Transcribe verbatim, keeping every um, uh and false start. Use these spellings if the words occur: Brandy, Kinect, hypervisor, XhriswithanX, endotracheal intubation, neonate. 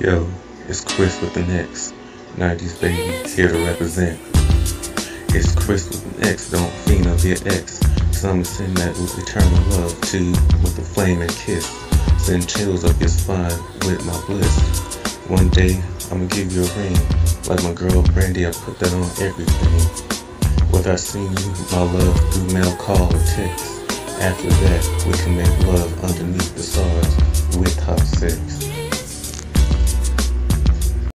Yo, it's Chris with an X, nineties baby, here to represent. It's Chris with an X, don't fiend of your ex. Some send that with eternal love to, with a flaming kiss. Send chills up your spine with my bliss. One day, I'ma give you a ring, like my girl Brandy, I put that on everything. Whether I send you my love through mail, call, or text. After that, we can make love underneath the stars with Hot Sex.